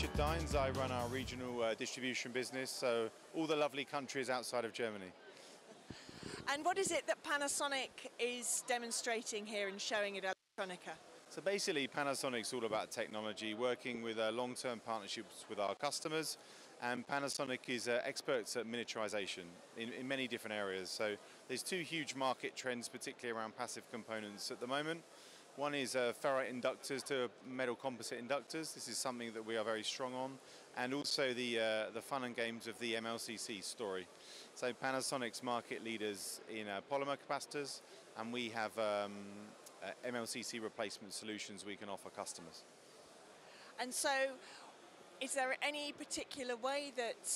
Richard Dines. I run our regional distribution business, so all the lovely countries outside of Germany. And what is it that Panasonic is demonstrating here and showing at Electronica? So basically Panasonic's all about technology, working with long-term partnerships with our customers, and Panasonic is experts at miniaturization in many different areas. So there's two huge market trends, particularly around passive components at the moment. One is ferrite inductors to metal composite inductors. This is something that we are very strong on, and also the fun and games of the MLCC story. So Panasonic's market leaders in polymer capacitors, and we have MLCC replacement solutions we can offer customers. And so, is there any particular way that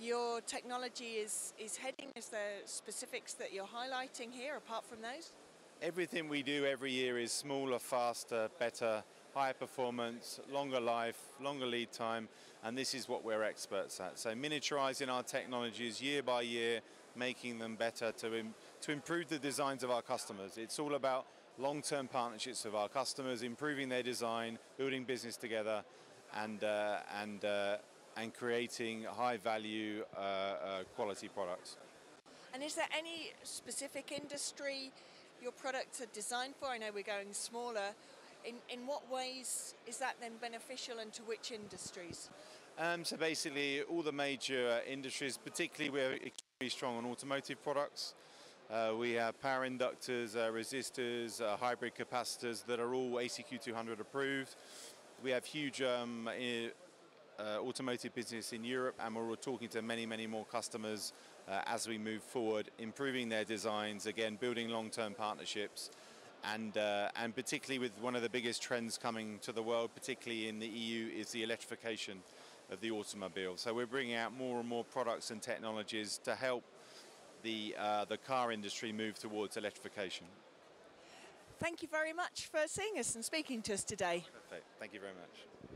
your technology is heading? Is there specifics that you're highlighting here apart from those? Everything we do every year is smaller, faster, better, higher performance, longer life, longer lead time, and this is what we're experts at. So miniaturizing our technologies year by year, making them better to improve the designs of our customers. It's all about long-term partnerships with our customers, improving their design, building business together, and creating high-value quality products. And is there any specific industry your products are designed for? I know we're going smaller. In what ways is that then beneficial, and to which industries? So basically all the major industries, particularly we're extremely strong on automotive products. We have power inductors, resistors, hybrid capacitors that are all AECQ-200 approved. We have huge automotive business in Europe, and we're talking to many, many more customers as we move forward, improving their designs, again, building long-term partnerships, and particularly with one of the biggest trends coming to the world, particularly in the EU, is the electrification of the automobile. So we're bringing out more and more products and technologies to help the car industry move towards electrification. Thank you very much for seeing us and speaking to us today. Perfect. Thank you very much.